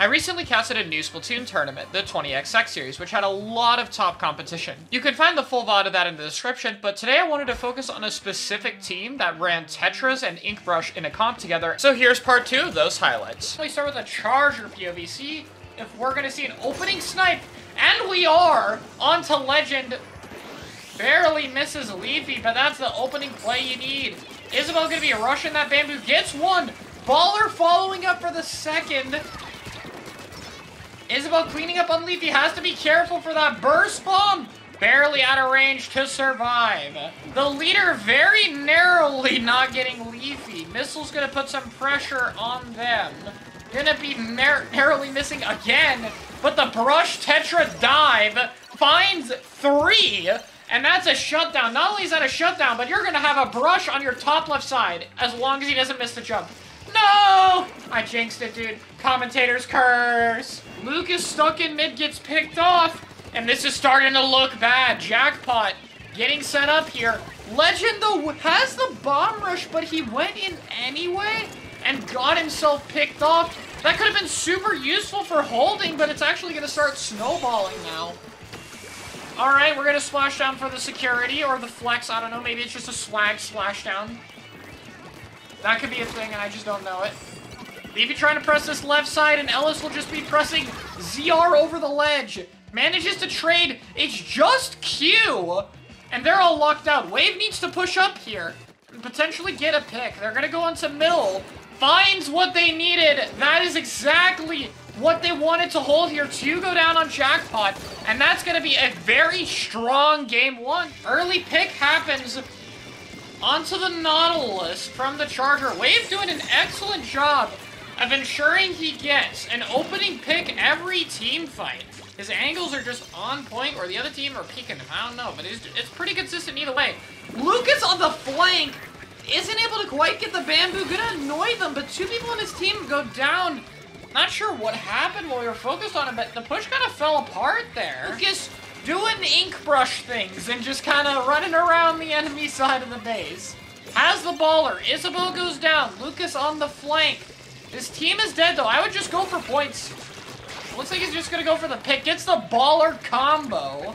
I recently casted a new Splatoon tournament, the 20XX series, which had a lot of top competition. You can find the full VOD of that in the description, but today I wanted to focus on a specific team that ran Tetras and Inkbrush in a comp together, so here's part two of those highlights. We start with a charger POV. See if we're gonna see an opening snipe, and we are! On to Legend. Barely misses Leafy, but that's the opening play you need. Isabel gonna be rushing that bamboo, gets one! Baller following up for the second. Isabel cleaning up on Leafy, has to be careful for that burst bomb. Barely out of range to survive. The leader very narrowly not getting Leafy. Missiles gonna put some pressure on them. Gonna be narrowly missing again, but the brush tetra dive finds three, and that's a shutdown. Not only is that a shutdown, but you're gonna have a brush on your top left side as long as he doesn't miss the jump. No! I jinxed it, dude. Commentator's curse. Luke is stuck in mid, gets picked off, and this is starting to look bad. Jackpot getting set up here. Legend, though, has the bomb rush, but he went in anyway and got himself picked off. That could have been super useful for holding, but it's actually going to start snowballing now. All right, we're going to splash down for the security or the flex. I don't know. Maybe it's just a swag splashdown. That could be a thing, and I just don't know it. Leafy trying to press this left side, and Ellis will just be pressing ZR over the ledge. Manages to trade. It's just Q, and they're all locked out. Wave needs to push up here and potentially get a pick. They're going to go on to middle. Finds what they needed. That is exactly what they wanted to hold here. Two go down on Jackpot, and that's going to be a very strong game one. Early pick happens. Onto the Nautilus from the Charger. Wave doing an excellent job of ensuring he gets an opening pick every team fight. His angles are just on point, or the other team are peeking him. I don't know, but it's pretty consistent either way. Lucas on the flank isn't able to quite get the bamboo. Gonna annoy them, but two people on his team go down. Not sure what happened while we were focused on him, but the push kind of fell apart there. Lucas doing Inkbrush things and just kind of running around the enemy side of the base. Has the baller. Isabel goes down. Lucas on the flank. This team is dead, though. I would just go for points. Looks like he's just going to go for the pick. Gets the baller combo.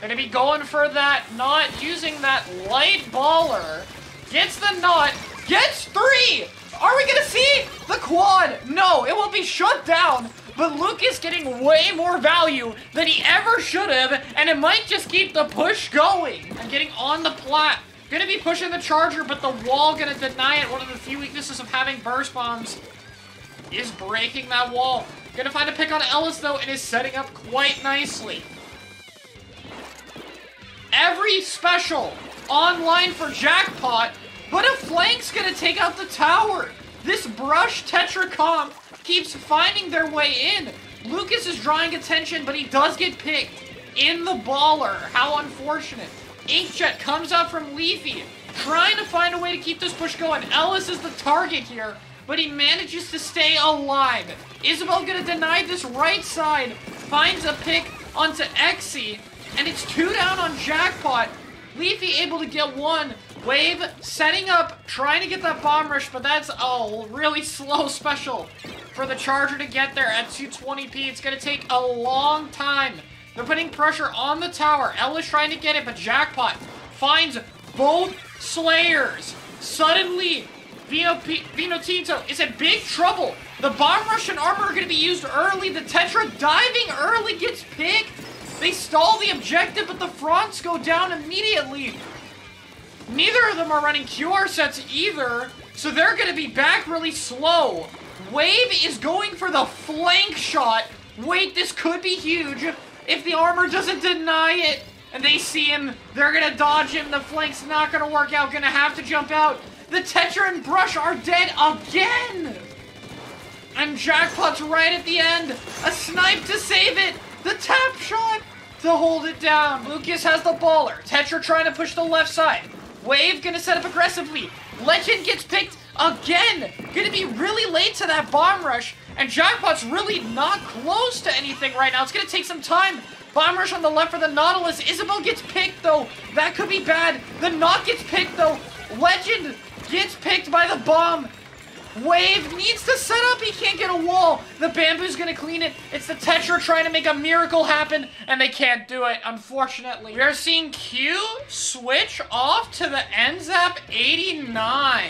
Going to be going for that knot, using that light baller. Gets the knot. Gets three! Are we going to see the quad? No, it will be shut down. But Luke is getting way more value than he ever should have, and it might just keep the push going. And getting on the plat. Gonna be pushing the charger, but the wall gonna deny it. One of the few weaknesses of having burst bombs is breaking that wall. Gonna find a pick on Ellis, though, and is setting up quite nicely. Every special online for Jackpot, but a flank's gonna take out the tower. This brush tetra comp keeps finding their way in. Lucas is drawing attention, but he does get picked in the baller. How unfortunate. Inkjet comes out from Leafy, trying to find a way to keep this push going. Ellis is the target here, but he manages to stay alive. Isabel gonna deny this right side, finds a pick onto Exy, and it's two down on Jackpot. Leafy able to get one. Wave setting up, trying to get that bomb rush, but that's a really slow special for the Charger to get there at 220p. It's going to take a long time. They're putting pressure on the tower. Ella's trying to get it, but Jackpot finds both Slayers. Suddenly, Vino Tinto is in big trouble. The bomb rush and armor are going to be used early. The Tetra diving early gets picked. They stall the objective, but the fronts go down immediately. Neither of them are running QR sets either, so they're going to be back really slow. Wave is going for the flank shot. Wait, this could be huge. If the armor doesn't deny it and they see him, they're going to dodge him. The flank's not going to work out. Going to have to jump out. The Tetra and Brush are dead again. And Jackpot's right at the end. A snipe to save it. The tap shot to hold it down. Lucas has the baller. Tetra trying to push the left side. Wave gonna set up aggressively. Legend gets picked again. Gonna be really late to that bomb rush. And Jackpot's really not close to anything right now. It's gonna take some time. Bomb rush on the left for the Nautilus. Isabel gets picked, though. That could be bad. The Knot gets picked, though. Legend gets picked by the bomb. Wave needs to set up. He can't get a wall. The bamboo's gonna clean it. It's the Tetra trying to make a miracle happen, and they can't do it, unfortunately. We are seeing Q switch off to the NZAP 89.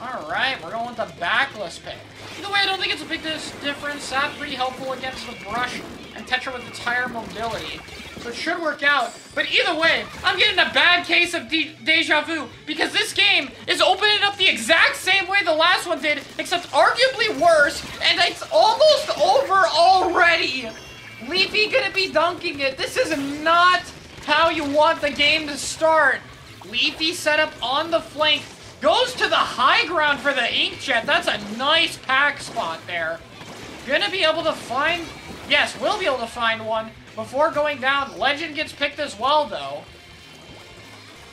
All right, we're going with the backless pick. Either way, I don't think it's a big difference. Zap pretty helpful against the brush, and Tetra with its higher mobility. So it should work out. But either way, I'm getting a bad case of deja vu, because this game is opening up the exact same way the last one did, except arguably worse, and it's almost over already. Leafy gonna be dunking it. This is not how you want the game to start. Leafy set up on the flank. Goes to the high ground for the inkjet. That's a nice pack spot there. Gonna be able to find... Yes, we'll be able to find one before going down. Legend gets picked as well, though.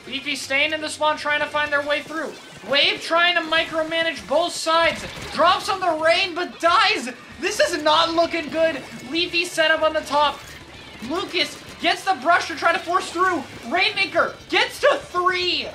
Leafy staying in the spawn, trying to find their way through. Wave trying to micromanage both sides. Drops on the rain, but dies. This is not looking good. Leafy set up on the top. Lucas gets the brush to try to force through. Rainmaker gets to 3.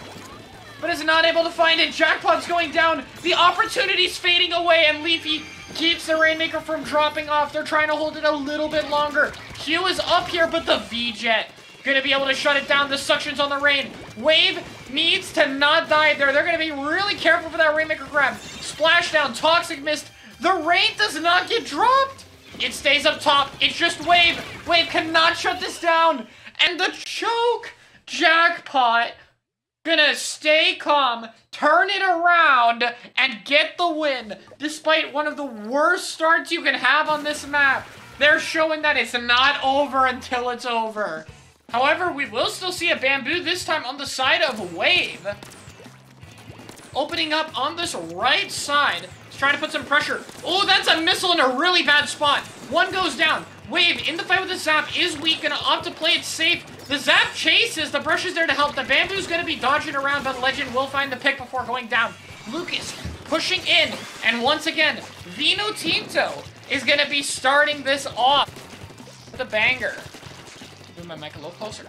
But is not able to find it. Jackpot's going down. The opportunity's fading away, and Leafy keeps the Rainmaker from dropping off. They're trying to hold it a little bit longer. Q is up here, but the V-Jet gonna be able to shut it down. The suction's on the rain. Wave needs to not die there. They're gonna be really careful for that Rainmaker grab. Splashdown, Toxic Mist. The rain does not get dropped. It stays up top. It's just Wave. Wave cannot shut this down. And the choke. Jackpot gonna stay calm, turn it around, and get the win, despite one of the worst starts you can have on this map. They're showing that it's not over until it's over. However, we will still see a bamboo this time on the side of Wave. Opening up on this right side. He's trying to put some pressure. Oh, that's a missile in a really bad spot. One goes down. Wave in the fight with the zap is weak, gonna opt to play it safe. The zap chases, the brush is there to help. The bamboo's gonna be dodging around, but Legend will find the pick before going down. Lucas pushing in, and once again, Vino Tinto is gonna be starting this off with a banger. Move my mic a little closer.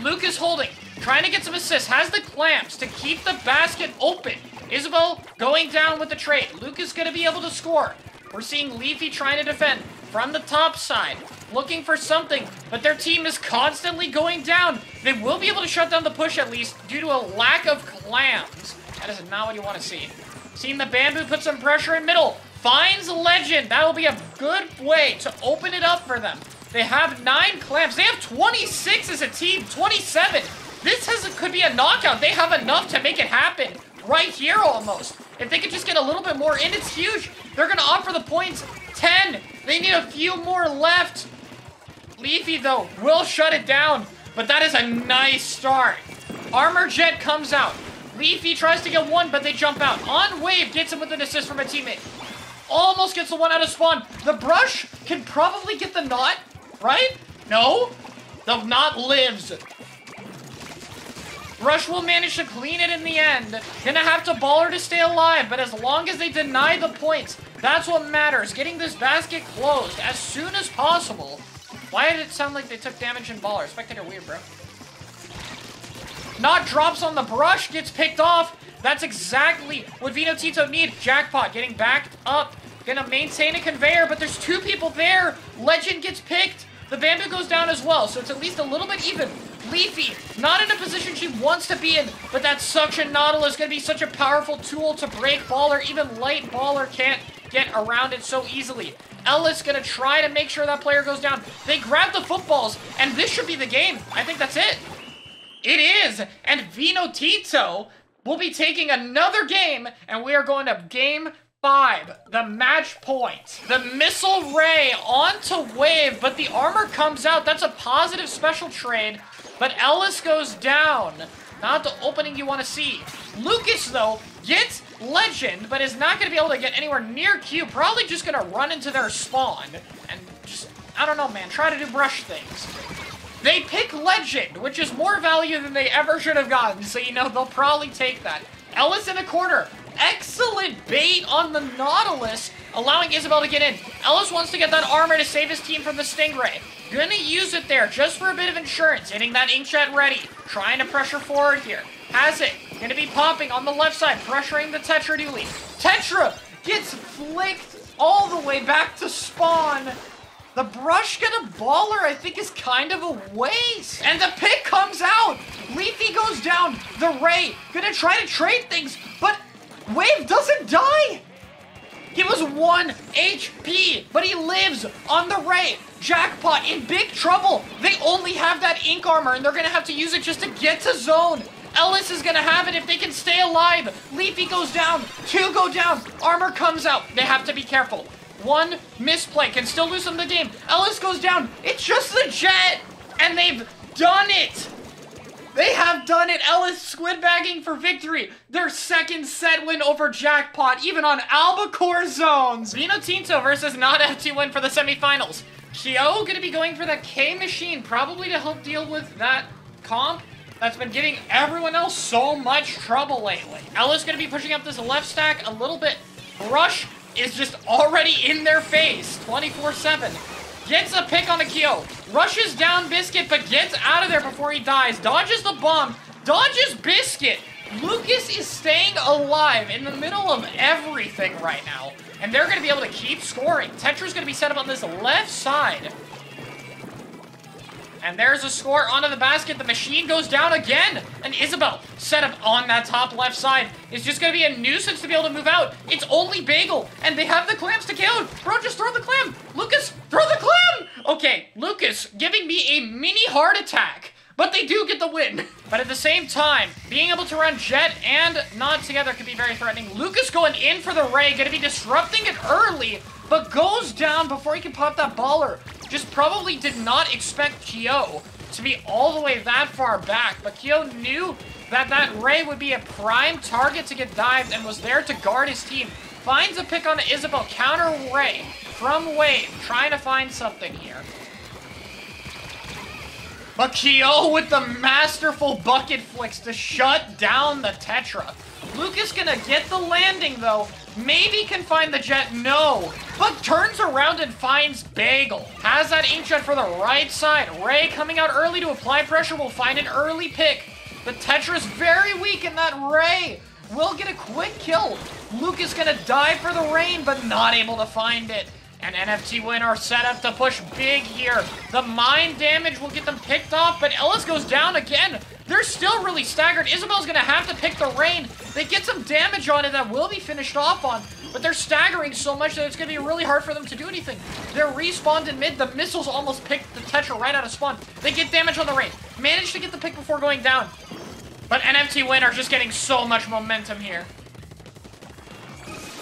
Lucas holding, trying to get some assists, has the clamps to keep the basket open. Isabel going down with the trade. Lucas gonna be able to score. We're seeing Leafy trying to defend from the top side, looking for something, but their team is constantly going down. They will be able to shut down the push, at least, due to a lack of clams. That is not what you want to see. Seeing the bamboo put some pressure in middle. Finds Legend. That will be a good way to open it up for them. They have 9 clamps. They have 26 as a team, 27. This could be a knockout. They have enough to make it happen right here almost. If they could just get a little bit more in, it's huge. They're going to offer the points. 10. They need a few more left. Leafy, though, will shut it down. But that is a nice start. Armor Jet comes out. Leafy tries to get one, but they jump out. On Wave, gets him with an assist from a teammate. Almost gets the one out of spawn. The brush can probably get the knot, right? No. The knot lives. Brush will manage to clean it in the end. Gonna have to baller to stay alive, but as long as they deny the points, that's what matters. Getting this basket closed as soon as possible. Why did it sound like they took damage in baller? Spectator weird, bro. Knot drops on the brush, gets picked off. That's exactly what Vino Tinto need. Jackpot getting backed up. Gonna maintain a conveyor, but there's 2 people there. Legend gets picked. The bamboo goes down as well, so it's at least a little bit even. Leafy, not in a position she wants to be in, but that suction Nautilus is going to be such a powerful tool to break baller. Even light baller can't get around it so easily. Ellis going to try to make sure that player goes down. They grab the footballs, and this should be the game. I think that's it. It is, and Vino Tinto will be taking another game, and we are going to game 5, the match point. The missile ray onto Wave, but the armor comes out. That's a positive special trade. But Ellis goes down. Not the opening you want to see. Lucas, though, gets Legend, but is not going to be able to get anywhere near Q. Probably just going to run into their spawn. And just, I don't know, man, try to do brush things. They pick Legend, which is more value than they ever should have gotten. So, you know, they'll probably take that. Ellis in the corner. Excellent bait on the Nautilus, allowing Isabel to get in. Ellis wants to get that armor to save his team from the Stingray. Gonna use it there just for a bit of insurance. Hitting that inkjet ready. Trying to pressure forward here. Has it. Gonna be popping on the left side, pressuring the Tetra to lead. Tetra gets flicked all the way back to spawn. The brush gonna baller, I think, is kind of a waste. And the pick comes out. Leafy goes down. The Ray gonna try to trade things, but Wave doesn't die. He was 1 HP, but he lives on the Ray. Jackpot in big trouble. They only have that Ink Armor, and they're gonna have to use it just to get to zone. Ellis is gonna have it if they can stay alive. Leafy goes down, 2 go down, Armor comes out. They have to be careful. 1 misplay can still lose them the game. Ellis goes down, it's just the Jet, and they've done it. They have done it. Ellis squid bagging for victory. Their second set win over Jackpot, even on Albacore zones. Vino Tinto versus NFTWin for the semifinals. Kyo gonna be going for the K machine, probably to help deal with that comp that's been giving everyone else so much trouble lately. Ellis gonna be pushing up this left stack a little bit. Brush is just already in their face, 24/7. Gets a pick on the Kyo. Rushes down Biscuit, but gets out of there before he dies. Dodges the bomb. Dodges Biscuit. Lucas is staying alive in the middle of everything right now. And they're going to be able to keep scoring. Tetra's going to be set up on this left side. And there's a score onto the basket. The machine goes down again. And Isabel, set up on that top left side, is just going to be a nuisance to be able to move out. It's only Bagel. And they have the clams to KO. Bro, just throw the clam. Lucas, throw the clam. Okay, Lucas giving me a mini heart attack. But they do get the win. But at the same time, being able to run Jet and Nod together could be very threatening. Lucas going in for the Ray. Going to be disrupting it early, but goes down before he can pop that baller. Just probably did not expect Kyo to be all the way that far back, but Kyo knew that that Ray would be a prime target to get dived and was there to guard his team. Finds a pick on Isabel, counter Ray from Wave, trying to find something here. But Kyo with the masterful bucket flicks to shut down the Tetra. Lucas gonna get the landing though. Maybe can find the Jet, no. But turns around and finds Bagel. Has that inkjet for the right side. Ray coming out early to apply pressure, will find an early pick. The Tetra's very weak in that Ray. Will get a quick kill. Luke is gonna dive for the rain, but not able to find it. And NFTWin are set up to push big here. The mine damage will get them picked off, but Ellis goes down again. They're still really staggered. Isabel's gonna have to pick the rain. They get some damage on it that will be finished off on, but they're staggering so much that it's gonna be really hard for them to do anything. They're respawned in mid. The missiles almost picked the Tetra right out of spawn. They get damage on the rain. Managed to get the pick before going down. But NFTWin are just getting so much momentum here.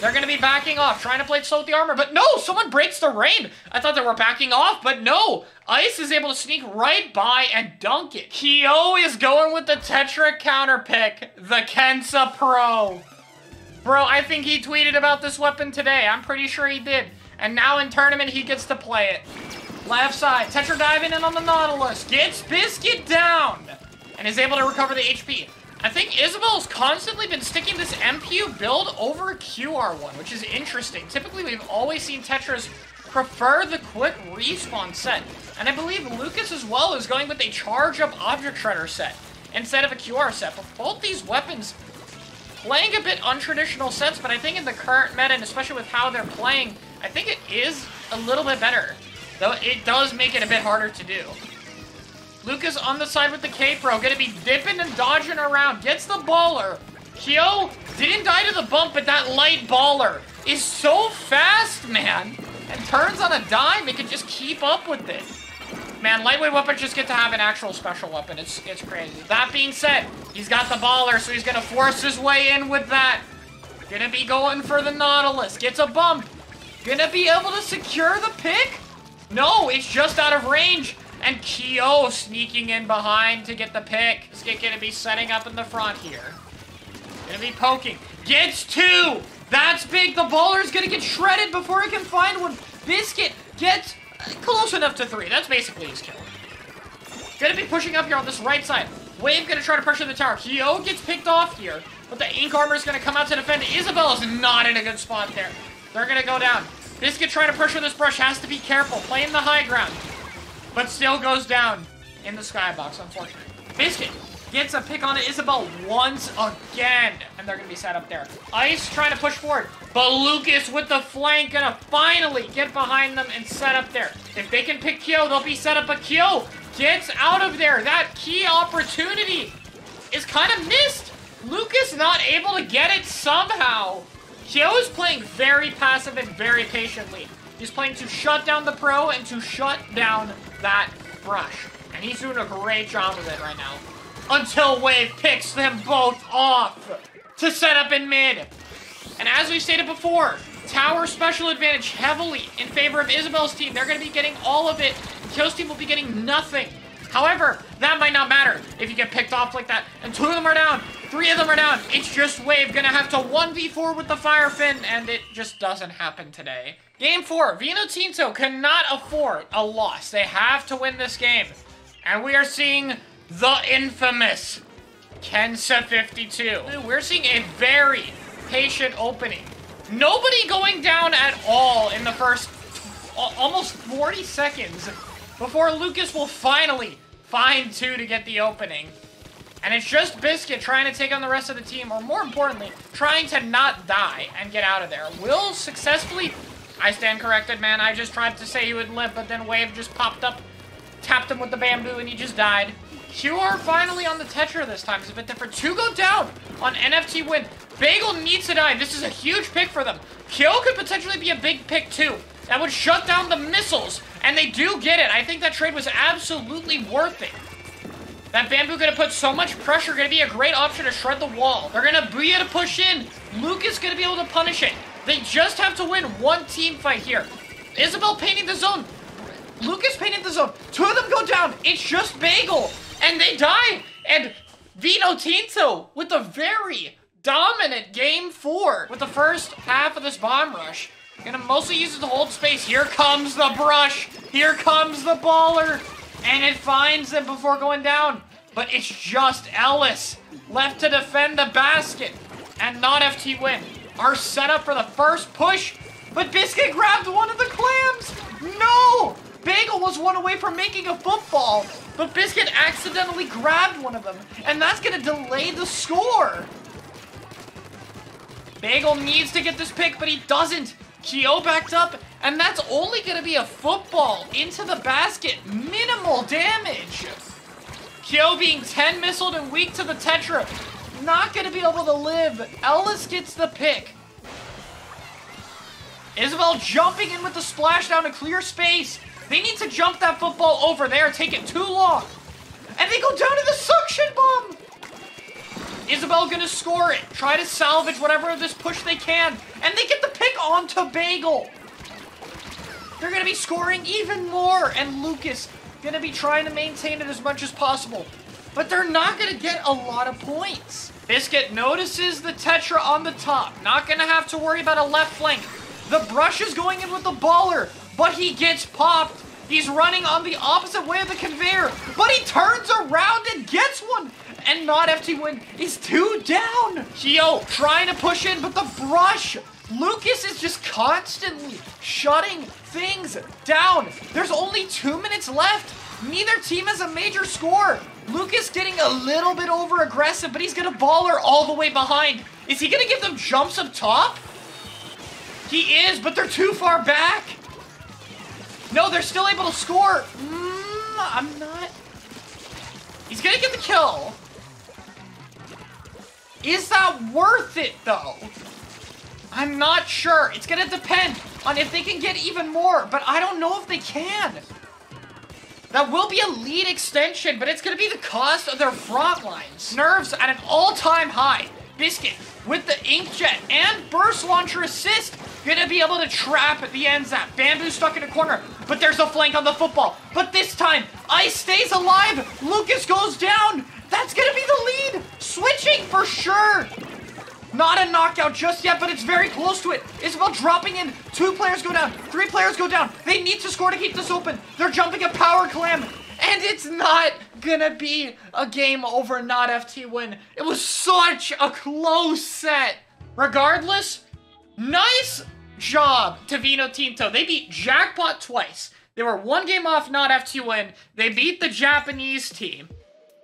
They're gonna be backing off, trying to play it slow with the armor, but no, someone breaks the rain. I thought they were backing off, but no. Ice is able to sneak right by and dunk it. Kyo is going with the Tetra counter pick, the Kensa Pro. Bro, I think he tweeted about this weapon today. I'm pretty sure he did. And now in tournament, he gets to play it. Left side, Tetra diving in on the Nautilus, gets Biscuit down, and is able to recover the HP. I think Isabel's constantly been sticking this MPU build over a QR1, which is interesting. Typically, we've always seen Tetras prefer the quick respawn set. And I believe Lucas as well is going with a charge-up object shredder set instead of a QR set. But both these weapons playing a bit untraditional sets, but I think in the current meta, and especially with how they're playing, I think it is a little bit better. Though it does make it a bit harder to do. Lucas on the side with the K-Pro, gonna be dipping and dodging around, gets the baller. Kyo didn't die to the bump, but that light baller is so fast, man, and turns on a dime. It can just keep up with it. Man, lightweight weapons just get to have an actual special weapon. It's crazy. That being said, he's got the baller, so he's gonna force his way in with that. Gonna be going for the Nautilus, gets a bump. Gonna be able to secure the pick? No, it's just out of range. And Kyo sneaking in behind to get the pick. Biscuit gonna be setting up in the front here. Gonna be poking. Gets 2! That's big. The baller's gonna get shredded before he can find one. Biscuit gets close enough to 3. That's basically his kill. Gonna be pushing up here on this right side. Wave gonna try to pressure the tower. Kyo gets picked off here, but the Ink Armor's gonna come out to defend. Isabel is not in a good spot there. They're gonna go down. Biscuit trying to pressure this brush. Has to be careful. Playing the high ground. But still goes down in the skybox, unfortunately. Biscuit gets a pick on Isabel once again, and they're gonna be sat up there. Ice trying to push forward, but Lucas with the flank gonna finally get behind them and set up there. If they can pick Kill, they'll be set up, but Kill gets out of there. That key opportunity is kind of missed. Lucas not able to get it somehow. Kill is playing very passive and very patiently. He's playing to shut down the pro and to shut down that brush. And he's doing a great job with it right now. Until Wave picks them both off to set up in mid. And as we stated before, tower special advantage heavily in favor of Isabel's team. They're going to be getting all of it. Kill's team will be getting nothing. However, that might not matter if you get picked off like that. And two of them are down. Three of them are down. It's just Wave gonna have to 1v4 with the Fire Fin, and it just doesn't happen today. Game 4, Vino Tinto cannot afford a loss. They have to win this game. And we are seeing the infamous Kensa 52. We're seeing a very patient opening. Nobody going down at all in the first almost 40 seconds before Lucas will finally find two to get the opening. And it's just Biscuit trying to take on the rest of the team, or more importantly, trying to not die and get out of there. Will successfully... I stand corrected, man. I just tried to say he would live, but then Wave just popped up, tapped him with the bamboo, and he just died. QR finally on the Tetra this time. It's a bit different. Two go down on NFTWin. Bagel needs to die. This is a huge pick for them. Kill could potentially be a big pick, too. That would shut down the missiles, and they do get it. I think that trade was absolutely worth it. That bamboo gonna put so much pressure, gonna be a great option to shred the wall. They're gonna be able to push in. Lucas gonna be able to punish it. They just have to win one team fight here. Isabel painting the zone. Lucas painting the zone. Two of them go down. It's just Bagel. And they die. And Vino Tinto with a very dominant game 4. With the first half of this bomb rush. Gonna mostly use it to hold space. Here comes the brush. Here comes the baller. And it finds them before going down. But it's just Ellis left to defend the basket. And not NFTWin. Our setup for the first push. But Biscuit grabbed one of the clams. No! Bagel was one away from making a football. But Biscuit accidentally grabbed one of them. And that's going to delay the score. Bagel needs to get this pick, but he doesn't. Keo backed up. And that's only going to be a football into the basket. Minimal damage. Kyo being 10 missiled and weak to the Tetra. Not going to be able to live. Ellis gets the pick. Isabel jumping in with the splashdown to clear space. They need to jump that football over there. Take it too long. And they go down to the suction bomb. Isabel going to score it. Try to salvage whatever of this push they can. And they get the pick onto Bagel. They're going to be scoring even more, and Lucas going to be trying to maintain it as much as possible. But they're not going to get a lot of points. Biscuit notices the Tetra on the top. Not going to have to worry about a left flank. The brush is going in with the baller, but he gets popped. He's running on the opposite way of the conveyor, but he turns around and gets one. And not NFTWin is two down. Keo trying to push in, but the brush... Lucas is just constantly shutting things down. There's only 2 minutes left. Neither team has a major score. Lucas getting a little bit over aggressive, but he's going to baller all the way behind. Is he going to give them jumps up top? He is, but they're too far back. No, they're still able to score. I'm not. He's going to get the kill. Is that worth it, though? I'm not sure. It's going to depend on if they can get even more, but I don't know if they can. That will be a lead extension, but it's going to be the cost of their front lines. Nerves at an all-time high. Biscuit with the inkjet and burst launcher assist. Going to be able to trap at the end zap. Bamboo stuck in a corner, but there's a flank on the football. But this time, Ice stays alive. Lucas goes down. That's going to be the lead. Switching for sure. Not a knockout just yet, but it's very close to it. Isabel dropping in. Two players go down. Three players go down. They need to score to keep this open. They're jumping a power clam. And it's not gonna be a game over, not NFTWin. It was such a close set. Regardless, nice job to Vino Tinto. They beat Jackpot twice. They were one game off, not NFTWin. They beat the Japanese team.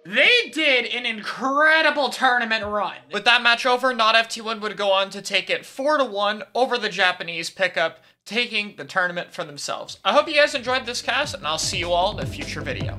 They did an incredible tournament run. With that match over, NFTWin would go on to take it 4-1 over the Japanese pickup, taking the tournament for themselves. I hope you guys enjoyed this cast, and I'll see you all in a future video.